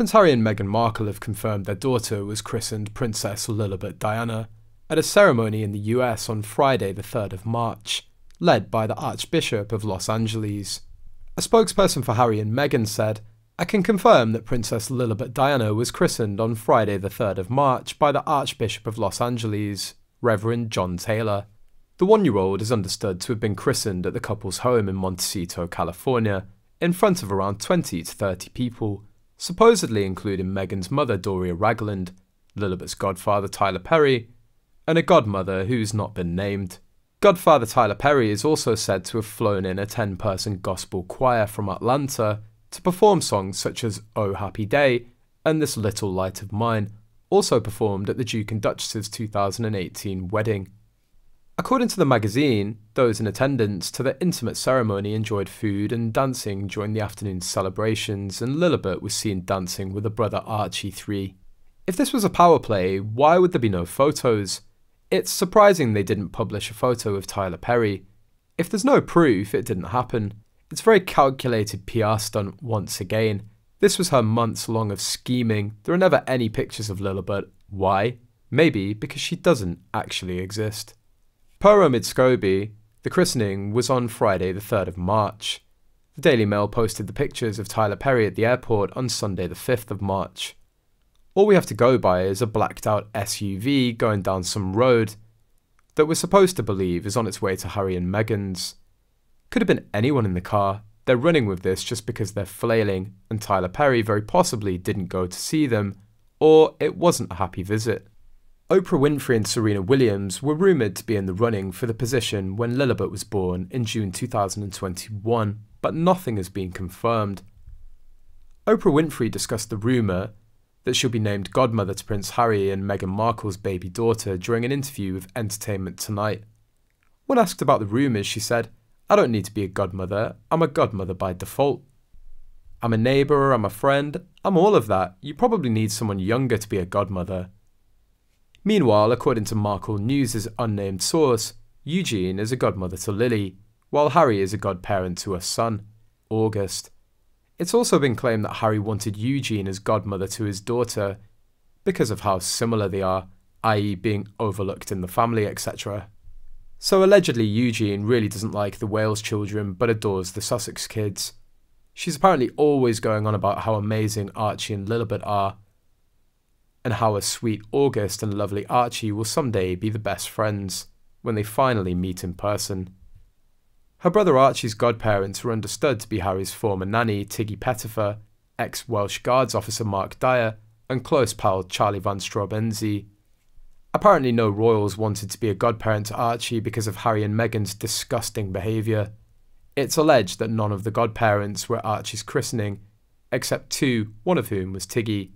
Prince Harry and Meghan Markle have confirmed their daughter was christened Princess Lilibet Diana at a ceremony in the US on Friday the 3rd of March, led by the Archbishop of Los Angeles. A spokesperson for Harry and Meghan said, "I can confirm that Princess Lilibet Diana was christened on Friday the 3rd of March by the Archbishop of Los Angeles, Reverend John Taylor." The one-year-old is understood to have been christened at the couple's home in Montecito, California, in front of around 20 to 30 people, supposedly including Meghan's mother Doria Ragland, Lilibet's godfather Tyler Perry, and a godmother who's not been named. Godfather Tyler Perry is also said to have flown in a 10-person gospel choir from Atlanta to perform songs such as "Oh Happy Day" and "This Little Light of Mine," also performed at the Duke and Duchess's 2018 wedding. According to the magazine, those in attendance to the intimate ceremony enjoyed food and dancing during the afternoon's celebrations, and Lilibet was seen dancing with her brother Archie III. If this was a power play, why would there be no photos? It's surprising they didn't publish a photo of Tyler Perry. If there's no proof, it didn't happen. It's a very calculated PR stunt once again. This was her months long of scheming. There are never any pictures of Lilibet. Why? Maybe because she doesn't actually exist. Per Omid Scobie, the christening was on Friday the 3rd of March. The Daily Mail posted the pictures of Tyler Perry at the airport on Sunday the 5th of March. All we have to go by is a blacked out SUV going down some road that we're supposed to believe is on its way to Harry and Meghan's. Could have been anyone in the car. They're running with this just because they're flailing, and Tyler Perry very possibly didn't go to see them, or it wasn't a happy visit. Oprah Winfrey and Serena Williams were rumoured to be in the running for the position when Lilibet was born in June 2021, but nothing has been confirmed. Oprah Winfrey discussed the rumour that she'll be named godmother to Prince Harry and Meghan Markle's baby daughter during an interview with Entertainment Tonight. When asked about the rumours, she said, "I don't need to be a godmother, I'm a godmother by default. I'm a neighbour, I'm a friend, I'm all of that. You probably need someone younger to be a godmother." Meanwhile, according to Markle News' unnamed source, Eugenie is a godmother to Lily, while Harry is a godparent to her son, August. It's also been claimed that Harry wanted Eugenie as godmother to his daughter because of how similar they are, i.e. being overlooked in the family, etc. So allegedly Eugenie really doesn't like the Wales children but adores the Sussex kids. She's apparently always going on about how amazing Archie and Lilibet are, and how a sweet August and lovely Archie will someday be the best friends when they finally meet in person. Her brother Archie's godparents were understood to be Harry's former nanny Tiggy Pettifer, ex-Welsh Guards officer Mark Dyer, and close pal Charlie van Straubenzie. Apparently no royals wanted to be a godparent to Archie because of Harry and Meghan's disgusting behaviour. It's alleged that none of the godparents were at Archie's christening, except two, one of whom was Tiggy.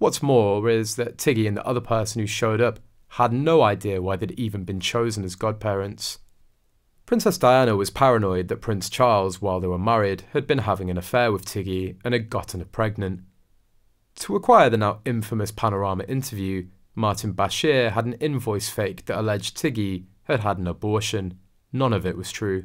What's more is that Tiggy and the other person who showed up had no idea why they'd even been chosen as godparents. Princess Diana was paranoid that Prince Charles, while they were married, had been having an affair with Tiggy and had gotten her pregnant. To acquire the now infamous Panorama interview, Martin Bashir had an invoice fake that alleged Tiggy had had an abortion. None of it was true.